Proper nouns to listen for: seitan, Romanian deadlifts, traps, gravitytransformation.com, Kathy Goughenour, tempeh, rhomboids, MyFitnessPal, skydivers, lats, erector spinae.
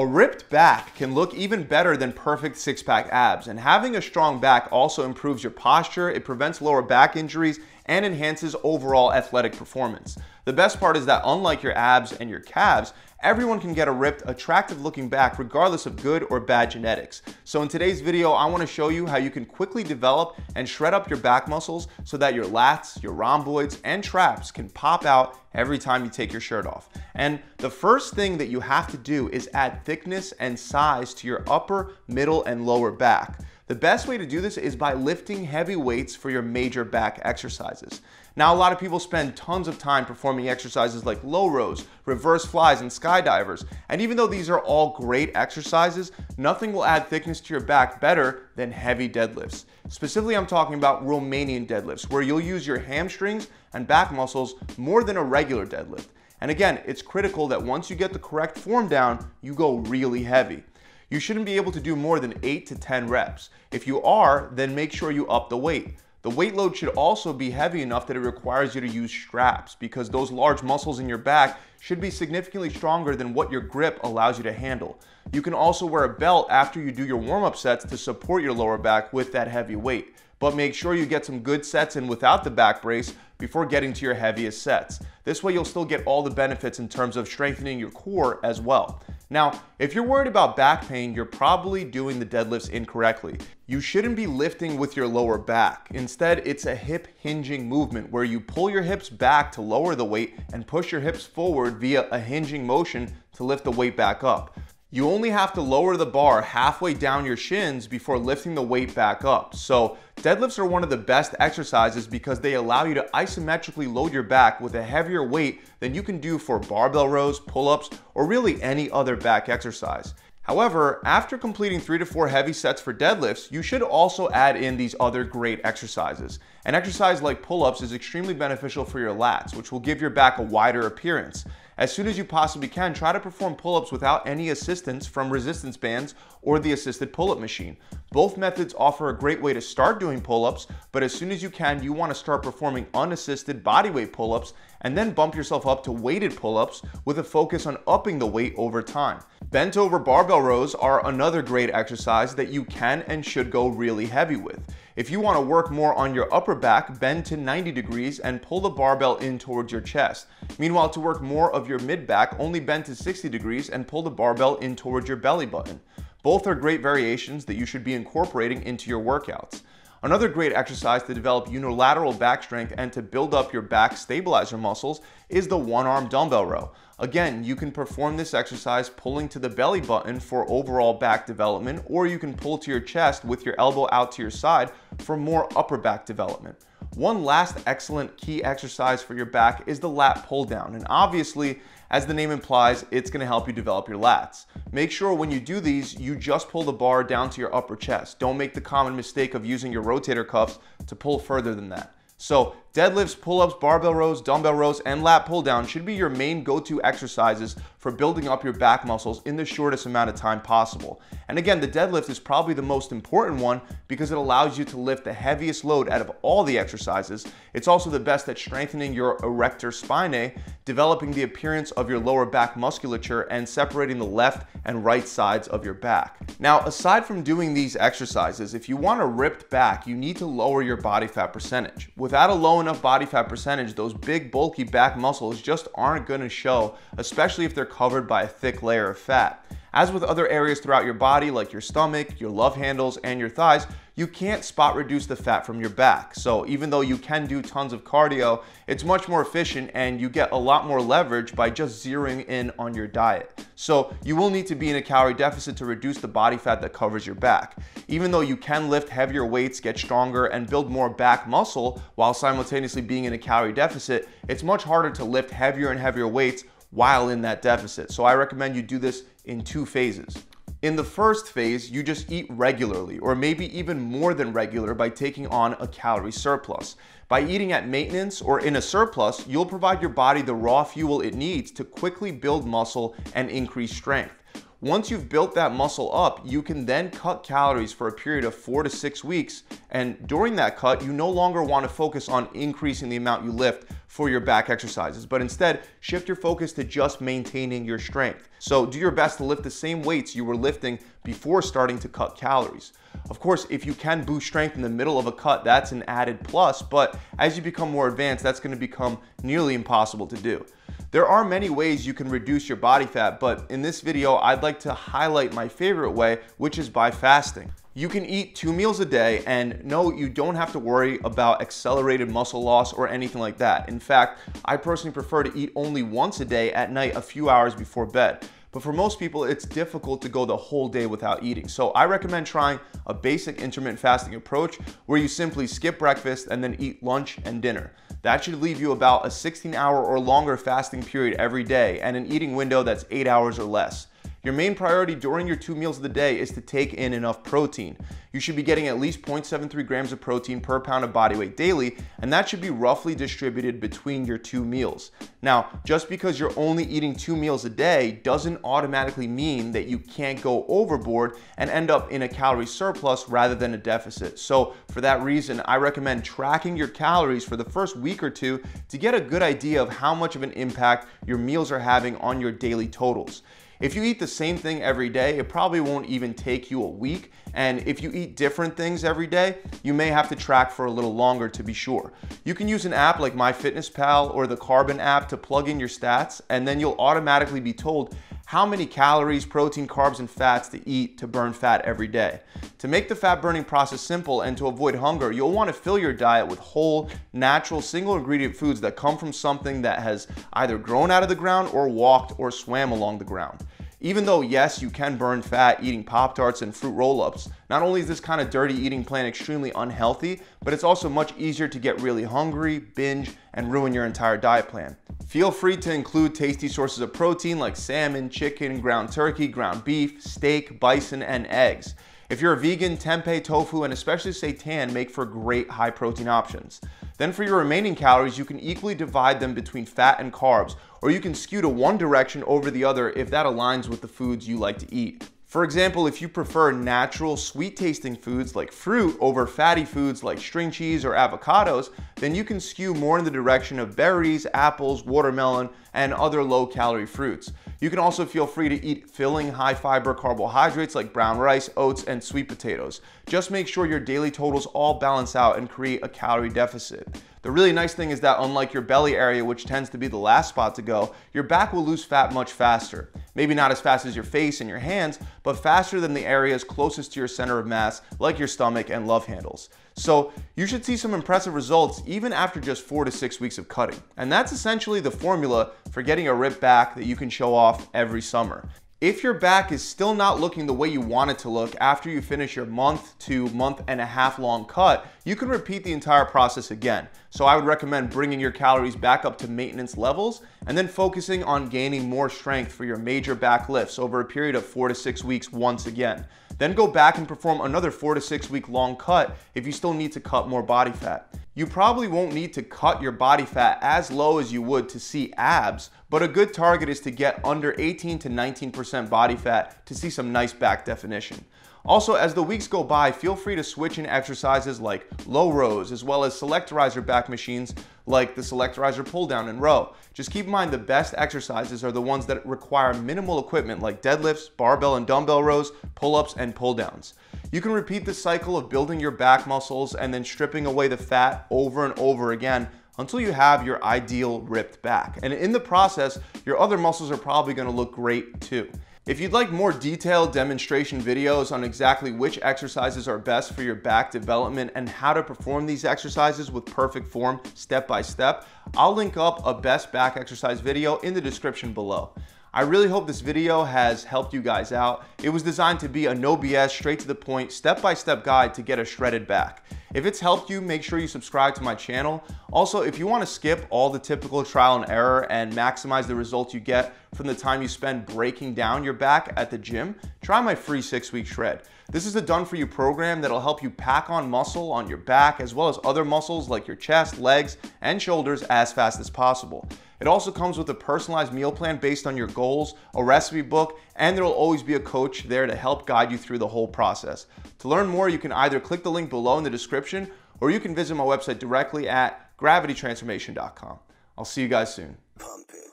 A ripped back can look even better than perfect six-pack abs, and having a strong back also improves your posture, it prevents lower back injuries, and enhances overall athletic performance. The best part is that unlike your abs and your calves, everyone can get a ripped, attractive looking back regardless of good or bad genetics. So in today's video, I want to show you how you can quickly develop and shred up your back muscles so that your lats, your rhomboids, and traps can pop out every time you take your shirt off. And the first thing that you have to do is add thickness and size to your upper, middle, and lower back. The best way to do this is by lifting heavy weights for your major back exercises. Now, a lot of people spend tons of time performing exercises like low rows, reverse flies, and skydivers. And even though these are all great exercises, nothing will add thickness to your back better than heavy deadlifts. Specifically, I'm talking about Romanian deadlifts, where you'll use your hamstrings and back muscles more than a regular deadlift. And again, it's critical that once you get the correct form down, you go really heavy. You shouldn't be able to do more than 8 to 10 reps. If you are, then make sure you up the weight. The weight load should also be heavy enough that it requires you to use straps, because those large muscles in your back should be significantly stronger than what your grip allows you to handle. You can also wear a belt after you do your warm-up sets to support your lower back with that heavy weight, but make sure you get some good sets in without the back brace before getting to your heaviest sets. This way you'll still get all the benefits in terms of strengthening your core as well. Now, if you're worried about back pain, you're probably doing the deadlifts incorrectly. You shouldn't be lifting with your lower back. Instead, it's a hip hinging movement where you pull your hips back to lower the weight and push your hips forward via a hinging motion to lift the weight back up. You only have to lower the bar halfway down your shins before lifting the weight back up. So deadlifts are one of the best exercises because they allow you to isometrically load your back with a heavier weight than you can do for barbell rows, pull-ups, or really any other back exercise. However, after completing 3 to 4 heavy sets for deadlifts, you should also add in these other great exercises. An exercise like pull-ups is extremely beneficial for your lats, which will give your back a wider appearance. As soon as you possibly can, try to perform pull-ups without any assistance from resistance bands or the assisted pull-up machine. Both methods offer a great way to start doing pull-ups, but as soon as you can, you want to start performing unassisted bodyweight pull-ups and then bump yourself up to weighted pull-ups with a focus on upping the weight over time. Bent over barbell rows are another great exercise that you can and should go really heavy with. If you want to work more on your upper back, bend to 90 degrees and pull the barbell in towards your chest. Meanwhile, to work more of your mid-back, only bend to 60 degrees and pull the barbell in towards your belly button. Both are great variations that you should be incorporating into your workouts. Another great exercise to develop unilateral back strength and to build up your back stabilizer muscles is the one-arm dumbbell row. Again, you can perform this exercise pulling to the belly button for overall back development, or you can pull to your chest with your elbow out to your side for more upper back development. One last excellent key exercise for your back is the lat pull down, and obviously, as the name implies, it's going to help you develop your lats. Make sure when you do these, you just pull the bar down to your upper chest. Don't make the common mistake of using your rotator cuffs to pull further than that. So deadlifts, pull-ups, barbell rows, dumbbell rows, and lat pull-down should be your main go-to exercises for building up your back muscles in the shortest amount of time possible. And again, the deadlift is probably the most important one because it allows you to lift the heaviest load out of all the exercises. It's also the best at strengthening your erector spinae, developing the appearance of your lower back musculature, and separating the left and right sides of your back. Now, aside from doing these exercises, if you want a ripped back, you need to lower your body fat percentage. Without a low enough body fat percentage, those big bulky back muscles just aren't going to show, especially if they're covered by a thick layer of fat. As with other areas throughout your body, like your stomach, your love handles, and your thighs, you can't spot reduce the fat from your back. So even though you can do tons of cardio, it's much more efficient and you get a lot more leverage by just zeroing in on your diet. So you will need to be in a calorie deficit to reduce the body fat that covers your back. Even though you can lift heavier weights, get stronger, and build more back muscle while simultaneously being in a calorie deficit, it's much harder to lift heavier and heavier weights while in that deficit. So I recommend you do this in 2 phases. In the first phase, you just eat regularly, or maybe even more than regular, by taking on a calorie surplus. By eating at maintenance or in a surplus, you'll provide your body the raw fuel it needs to quickly build muscle and increase strength. Once you've built that muscle up, you can then cut calories for a period of 4 to 6 weeks, and during that cut, you no longer want to focus on increasing the amount you lift for your back exercises, but instead shift your focus to just maintaining your strength. So do your best to lift the same weights you were lifting before starting to cut calories. Of course, if you can boost strength in the middle of a cut, that's an added plus, but as you become more advanced, that's going to become nearly impossible to do. There are many ways you can reduce your body fat, but in this video, I'd like to highlight my favorite way, which is by fasting. You can eat 2 meals a day, and no, you don't have to worry about accelerated muscle loss or anything like that. In fact, I personally prefer to eat only once a day at night a few hours before bed. But for most people, it's difficult to go the whole day without eating. So I recommend trying a basic intermittent fasting approach where you simply skip breakfast and then eat lunch and dinner. That should leave you about a 16-hour or longer fasting period every day and an eating window that's 8 hours or less. Your main priority during your 2 meals of the day is to take in enough protein. You should be getting at least 0.73 grams of protein per pound of body weight daily, and that should be roughly distributed between your 2 meals. Now, just because you're only eating 2 meals a day doesn't automatically mean that you can't go overboard and end up in a calorie surplus rather than a deficit. So for that reason, I recommend tracking your calories for the first week or two to get a good idea of how much of an impact your meals are having on your daily totals. If you eat the same thing every day, it probably won't even take you a week. And if you eat different things every day, you may have to track for a little longer to be sure. You can use an app like MyFitnessPal or the Carb app to plug in your stats, and then you'll automatically be told how many calories, protein, carbs, and fats to eat to burn fat every day. To make the fat burning process simple and to avoid hunger, you'll want to fill your diet with whole, natural, single ingredient foods that come from something that has either grown out of the ground or walked or swam along the ground. Even though, yes, you can burn fat eating Pop-Tarts and fruit roll-ups, not only is this kind of dirty eating plan extremely unhealthy, but it's also much easier to get really hungry, binge, and ruin your entire diet plan. Feel free to include tasty sources of protein like salmon, chicken, ground turkey, ground beef, steak, bison, and eggs. If you're a vegan, tempeh, tofu, and especially seitan make for great high-protein options. Then for your remaining calories, you can equally divide them between fat and carbs, or you can skew to one direction over the other if that aligns with the foods you like to eat. For example, if you prefer natural, sweet-tasting foods like fruit over fatty foods like string cheese or avocados, then you can skew more in the direction of berries, apples, watermelon, and other low-calorie fruits. You can also feel free to eat filling high-fiber carbohydrates like brown rice, oats, and sweet potatoes. Just make sure your daily totals all balance out and create a calorie deficit. The really nice thing is that unlike your belly area, which tends to be the last spot to go, your back will lose fat much faster. Maybe not as fast as your face and your hands, but faster than the areas closest to your center of mass, like your stomach and love handles. So you should see some impressive results even after just 4 to 6 weeks of cutting. And that's essentially the formula for getting a ripped back that you can show off every summer. If your back is still not looking the way you want it to look after you finish your 1 to 1.5 month long cut, you can repeat the entire process again. So I would recommend bringing your calories back up to maintenance levels and then focusing on gaining more strength for your major back lifts over a period of 4 to 6 weeks once again. Then go back and perform another 4 to 6 week long cut if you still need to cut more body fat. You probably won't need to cut your body fat as low as you would to see abs, but a good target is to get under 18 to 19% body fat to see some nice back definition. Also, as the weeks go by, feel free to switch in exercises like low rows, as well as select riser back machines like the select riser pull down and row. Just keep in mind the best exercises are the ones that require minimal equipment like deadlifts, barbell and dumbbell rows, pull-ups, and pull downs. You can repeat the cycle of building your back muscles and then stripping away the fat over and over again until you have your ideal ripped back. And in the process, your other muscles are probably gonna look great too. If you'd like more detailed demonstration videos on exactly which exercises are best for your back development and how to perform these exercises with perfect form step by step, I'll link up a best back exercise video in the description below. I really hope this video has helped you guys out. It was designed to be a no BS, straight to the point, step-by-step guide to get a shredded back. If it's helped you, make sure you subscribe to my channel. Also, if you want to skip all the typical trial and error and maximize the results you get from the time you spend breaking down your back at the gym, try my free 6-week shred. This is a done-for-you program that'll help you pack on muscle on your back as well as other muscles like your chest, legs, and shoulders as fast as possible. It also comes with a personalized meal plan based on your goals, a recipe book, and there will always be a coach there to help guide you through the whole process. To learn more, you can either click the link below in the description or you can visit my website directly at gravitytransformation.com. I'll see you guys soon. Pump it.